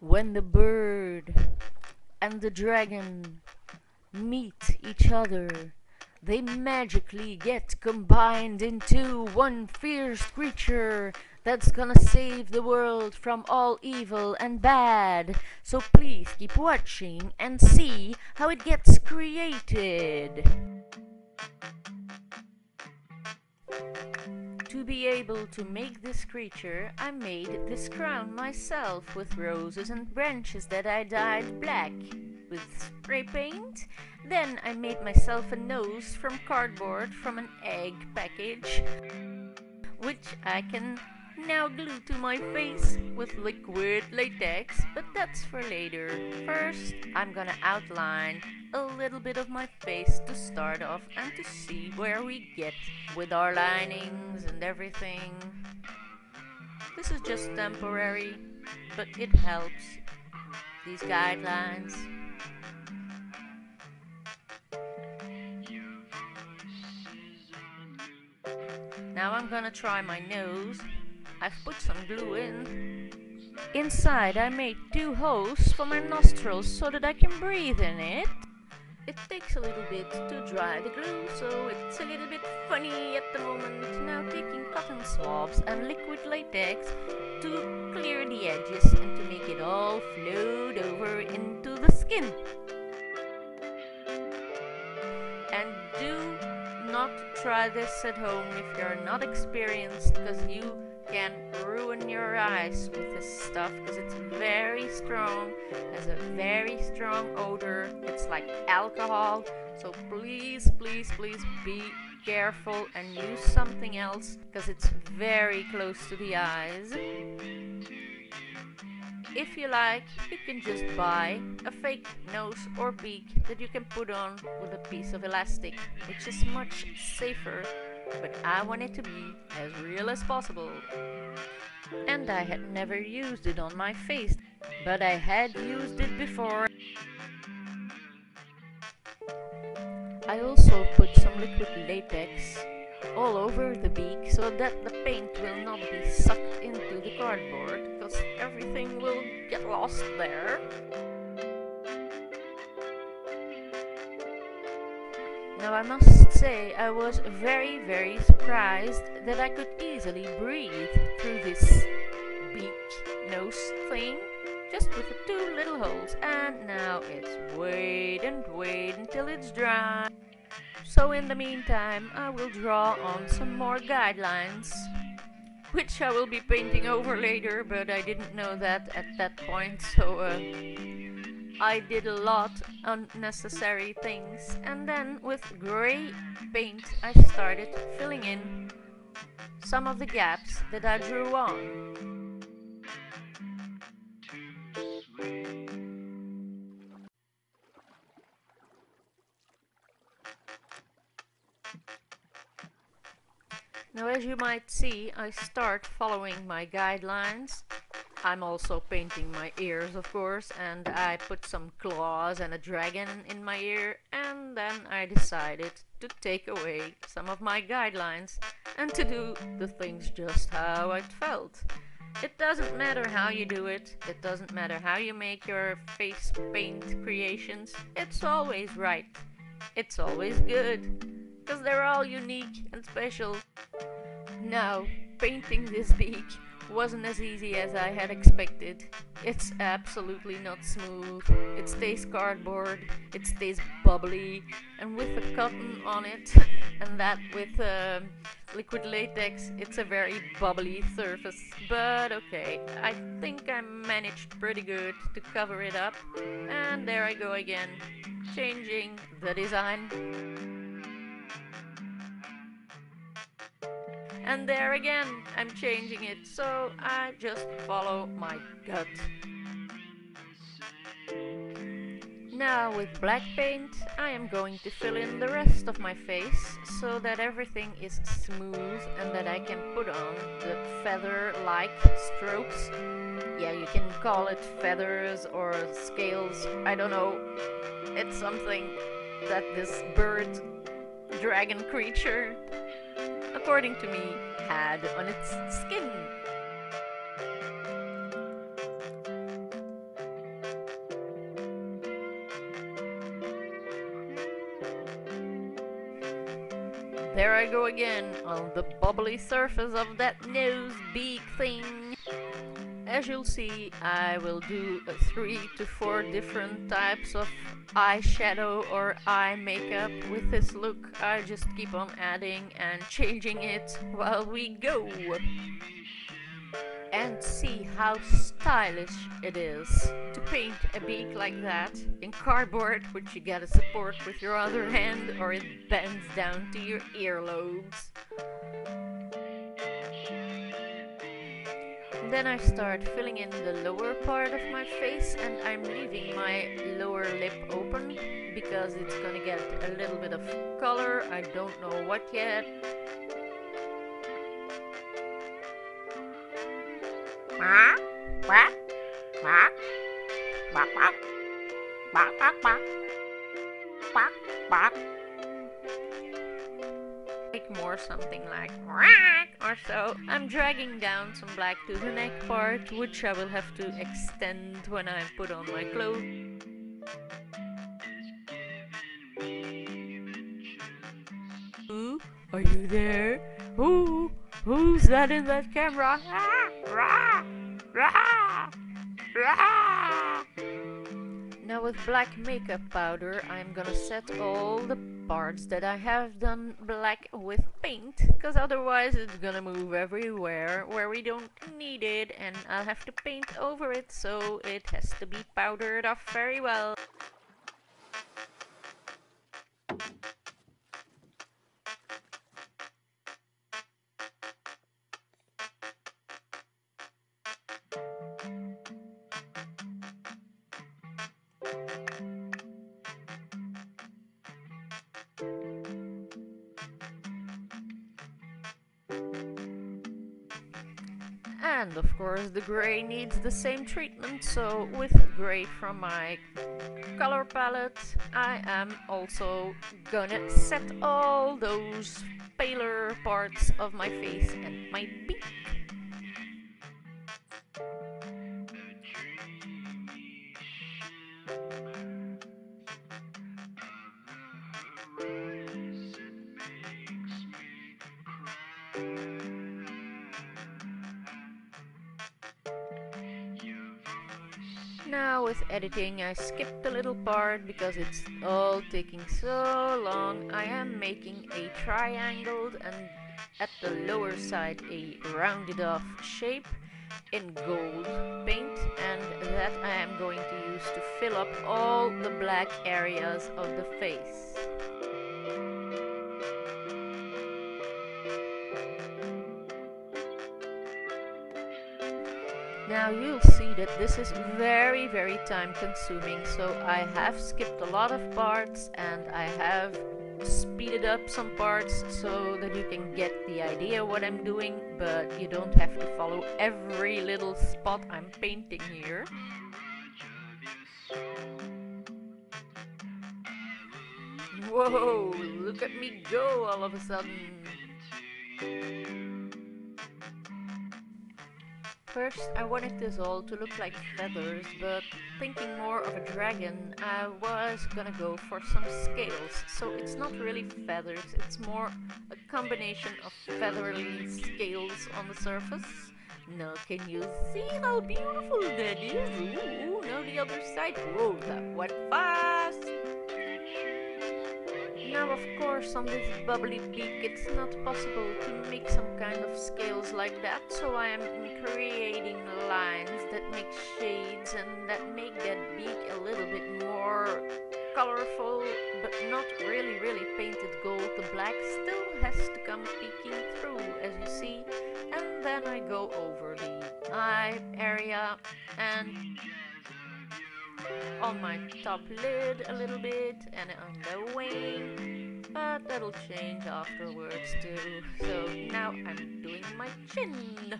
When the bird and the dragon meet each other, they magically get combined into one fierce creature that's gonna save the world from all evil and bad. So please keep watching and see how it gets created. To be able to make this creature, I made this crown myself with roses and branches that I dyed black with spray paint. Then I made myself a nose from cardboard from an egg package, which I can now glue to my face with liquid latex, but that's for later. First, I'm gonna outline a little bit of my face to start off and to see where we get with our linings and everything. This is just temporary, but it helps, these guidelines. Now I'm gonna try my nose. I've put some glue in. Inside I made two holes for my nostrils so that I can breathe in it. It takes a little bit to dry the glue, so it's a little bit funny at the moment. Now taking cotton swabs and liquid latex to clear the edges and to make it all flowed over into the skin. And do not try this at home if you're not experienced, because you can ruin your eyes with this stuff, because it's very strong, has a very strong odor, it's like alcohol. So please, please, please be careful and use something else, because it's very close to the eyes. If you like, you can just buy a fake nose or beak that you can put on with a piece of elastic, which is much safer. But I want it to be as real as possible. And I had never used it on my face, but I had used it before. I also put some liquid latex all over the beak so that the paint will not be sucked into the cardboard, because everything will get lost there. Now I must say I was very, very surprised that I could easily breathe through this beak nose thing, just with the two little holes. And now it's wait and wait until it's dry. So in the meantime I will draw on some more guidelines, which I will be painting over later, but I didn't know that at that point, so I did a lot of unnecessary things, and then with grey paint I started filling in some of the gaps that I drew on. Now, as you might see, I start following my guidelines. I'm also painting my ears, of course, and I put some claws and a dragon in my ear, and then I decided to take away some of my guidelines and to do the things just how I felt. It doesn't matter how you do it, it doesn't matter how you make your face paint creations, it's always right. It's always good, because they're all unique and special. Now, painting this beak wasn't as easy as I had expected. It's absolutely not smooth. It stays cardboard, it stays bubbly, and with the cotton on it and that with liquid latex, it's a very bubbly surface. But okay, I think I managed pretty good to cover it up. And there I go again, changing the design. And there again, I'm changing it, so I just follow my gut. Now with black paint, I am going to fill in the rest of my face so that everything is smooth and that I can put on the feather-like strokes. Yeah, you can call it feathers or scales, I don't know. It's something that this bird dragon creature, according to me, had on its skin. There I go again, on the bubbly surface of that nose beak thing. As you'll see, I will do 3 to 4 different types of eyeshadow or eye makeup with this look. I just keep on adding and changing it while we go and see how stylish it is to paint a beak like that in cardboard, which you gotta support with your other hand or it bends down to your earlobes. Then I start filling in the lower part of my face, and I'm leaving my lower lip open because it's gonna get a little bit of color. I don't know what yet. Like more something like or so. I'm dragging down some black to the neck part, which I will have to extend when I put on my clothes. Ooh, are you there? Ooh, who's that in that camera? Now with black makeup powder, I'm gonna set all the parts that I have done black with paint, because otherwise it's gonna move everywhere where we don't need it, and I'll have to paint over it, so it has to be powdered off very well. And of course the grey needs the same treatment, so with grey from my color palette, I am also gonna set all those paler parts of my face and my beak. Now with editing, I skipped a little part because it's all taking so long. I am making a triangled and at the lower side a rounded off shape in gold paint, and that I am going to use to fill up all the black areas of the face. Now you'll see that this is very, very time consuming, so I have skipped a lot of parts and I have speeded up some parts so that you can get the idea what I'm doing, but you don't have to follow every little spot I'm painting here. Whoa, look at me go all of a sudden. First, I wanted this all to look like feathers, but thinking more of a dragon, I was gonna go for some scales. So it's not really feathers, it's more a combination of feathery scales on the surface. Now can you see how beautiful that is? Ooh, now the other side. Whoa, that went fast! Now of course on this bubbly beak it's not possible to make some kind of scales like that, so I am creating lines that make shades and that make that beak a little bit more colorful, but not really painted gold. The black still has to come peeking through, as you see, and then I go over the eye area and on my top lid a little bit and on the wing, but that'll change afterwards too. So now I'm doing my chin.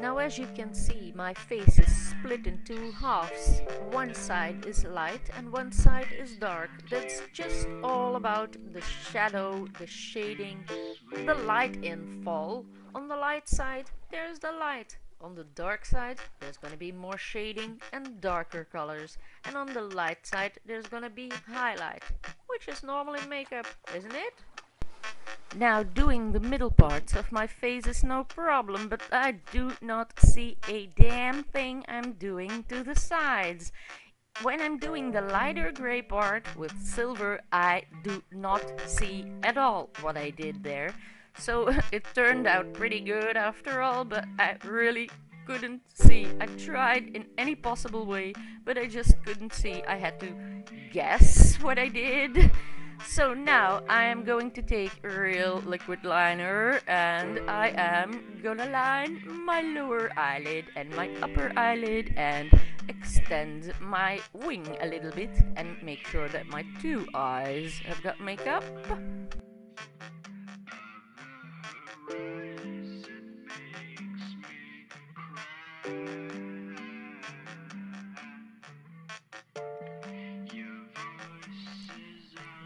Now as you can see, my face is split in 2 halves. One side is light and one side is dark. That's just all about the shadow, the shading, the light infall. On the light side, there's the light. On the dark side, there's gonna be more shading and darker colors. And on the light side, there's gonna be highlight, which is normally makeup, isn't it? Now doing the middle parts of my face is no problem, but I do not see a damn thing I'm doing to the sides. When I'm doing the lighter gray part with silver, I do not see at all what I did there. So it turned out pretty good after all, but I really couldn't see. I tried in any possible way, but I just couldn't see. I had to guess what I did. So now I am going to take real liquid liner and I am gonna line my lower eyelid and my upper eyelid and extend my wing a little bit and make sure that my two eyes have got makeup.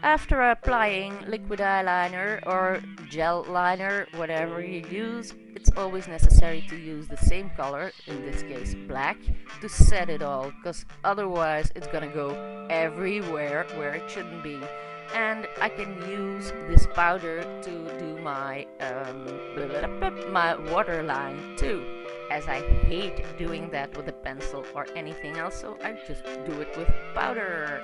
After applying liquid eyeliner or gel liner, whatever you use, it's always necessary to use the same color, in this case black, to set it all, because otherwise it's gonna go everywhere where it shouldn't be. And I can use this powder to do my waterline too, as I hate doing that with a pencil or anything else, so I just do it with powder.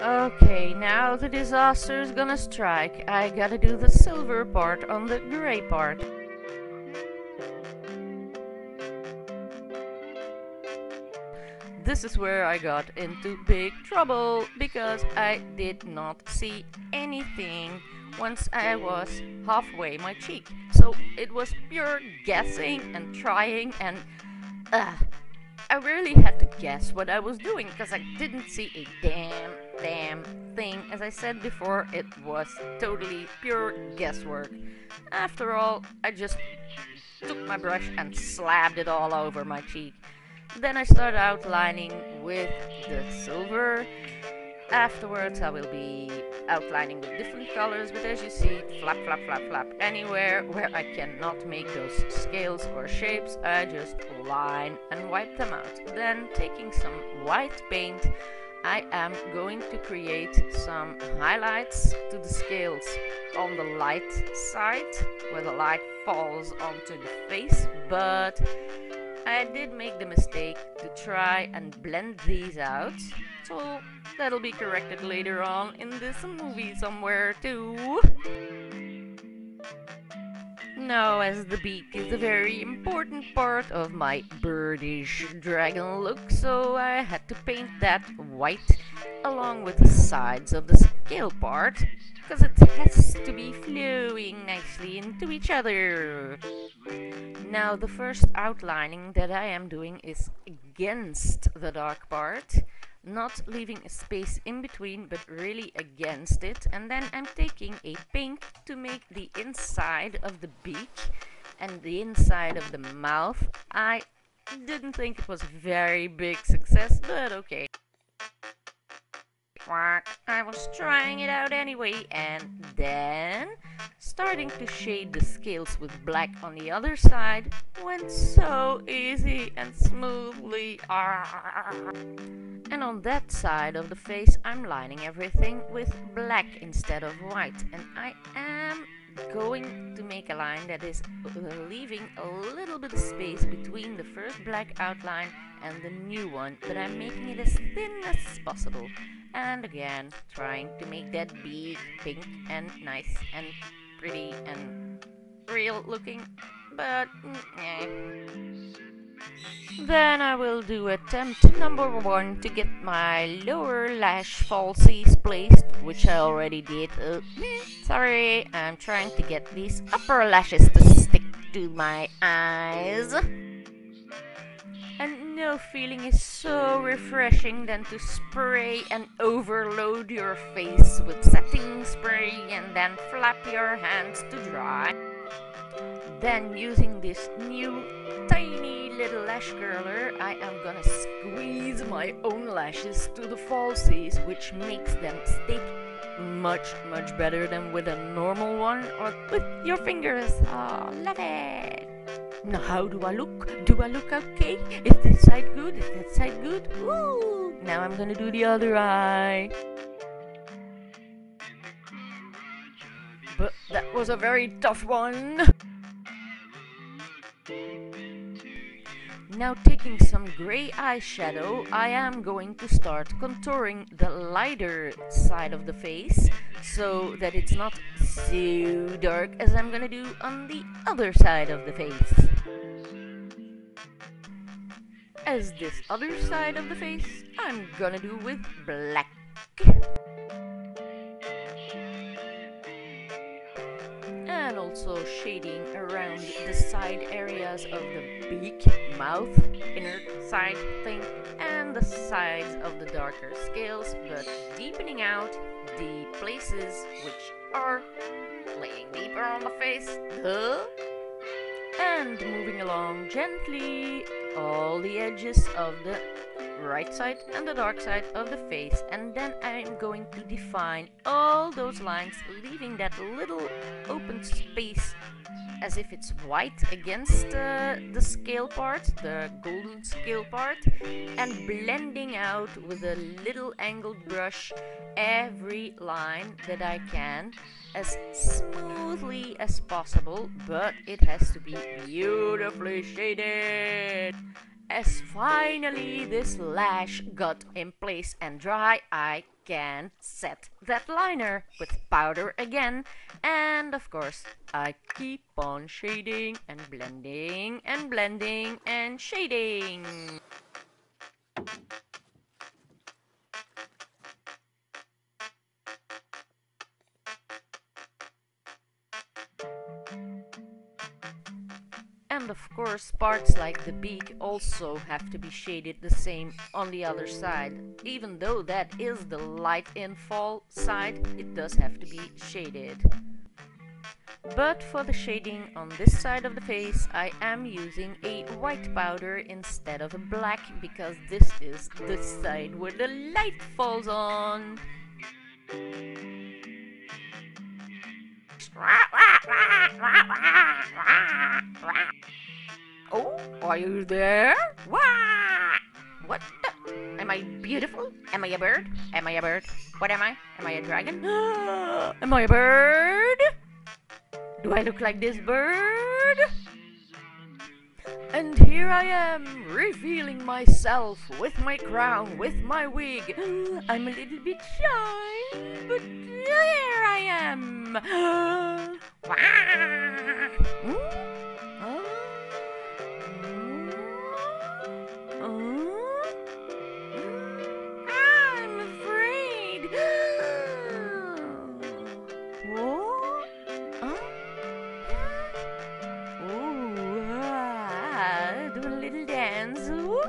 Okay, now the disaster is gonna strike. I gotta do the silver part on the gray part. This is where I got into big trouble, because I did not see anything once I was halfway my cheek. So it was pure guessing and trying, and I really had to guess what I was doing, because I didn't see a damn thing. As I said before, it was totally pure guesswork. After all, I just took my brush and slapped it all over my cheek. Then I start outlining with the silver. Afterwards I will be outlining with different colors, but as you see, flap flap flap flap, anywhere where I cannot make those scales or shapes, I just line and wipe them out. Then taking some white paint, I am going to create some highlights to the scales on the light side, where the light falls onto the face, but I did make the mistake to try and blend these out, so that'll be corrected later on in this movie somewhere too. Now, as the beak is a very important part of my birdish dragon look, so I had to paint that white along with the sides of the scale part, because it has to be flowing nicely into each other. Now, the first outlining that I am doing is against the dark part, not leaving a space in between, but really against it. And then I'm taking a pink to make the inside of the beak and the inside of the mouth. I didn't think it was a very big success, but okay. I was trying it out anyway, and then starting to shade the scales with black on the other side went so easy and smoothly. And on that side of the face I'm lining everything with black instead of white, and I am going to make a line that is leaving a little bit of space between the first black outline and the new one, but I'm making it as thin as possible. And again, trying to make that beak pink and nice and pretty and real looking, but Then I will do attempt number 1 to get my lower lash falsies placed, which I already did. Sorry, I'm trying to get these upper lashes to stick to my eyes. And no feeling is so refreshing than to spray and overload your face with setting spray and then flap your hands to dry. Then using this new tiny little lash curler, I am gonna squeeze my own lashes to the falsies, which makes them stick much better than with a normal one or with your fingers. Oh, love it! Now, how do I look? Do I look okay? Is this side good? Is that side good? Woo! Now I'm gonna do the other eye. but that was a very tough one. Now taking some grey eyeshadow, I am going to start contouring the lighter side of the face so that it's not so dark as I'm gonna do on the other side of the face. As this other side of the face, I'm gonna do with black. And also shading around the side areas of the beak, mouth, inner side thing, and the sides of the darker scales, but deepening out the places which are laying deeper on the face. And moving along gently all the edges of the right side and the dark side of the face, and then I'm going to define all those lines, leaving that little open space as if it's white against the scale part, the golden scale part, and blending out with a little angled brush every line that I can as smoothly as possible, but it has to be beautifully shaded. As finally this lash got in place and dry, I can set that liner with powder again, and of course I keep on shading and blending and blending and shading. And of course parts like the beak also have to be shaded the same on the other side. Even though that is the light infall side, it does have to be shaded. But for the shading on this side of the face, I am using a white powder instead of a black, because this is the side where the light falls on. Oh, are you there? What the? Am I beautiful? Am I a bird? Am I a bird? What am I? Am I a dragon? Am I a bird? Do I look like this bird? And here I am, revealing myself with my crown, with my wig. I'm a little bit shy, but there I am. I'm afraid. What? Do a little dance. Who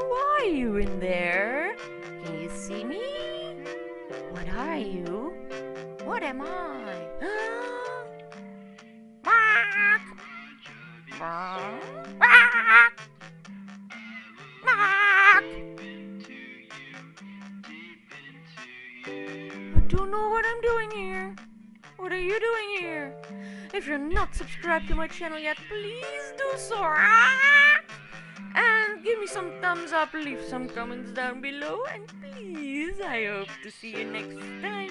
are you in there? Can you see me? What are you? What am I? I don't know what I'm doing here. What are you doing here? If you're not subscribed to my channel yet, please do so. And give me some thumbs up, leave some comments down below, and please, I hope to see you next time.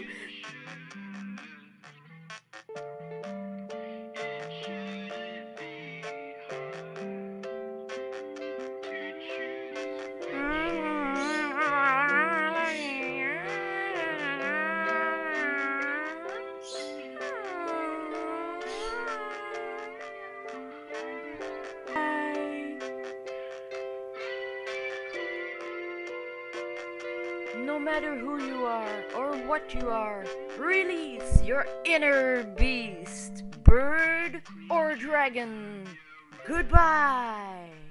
No matter who you are or what you are, release your inner beast, bird or dragon. Goodbye.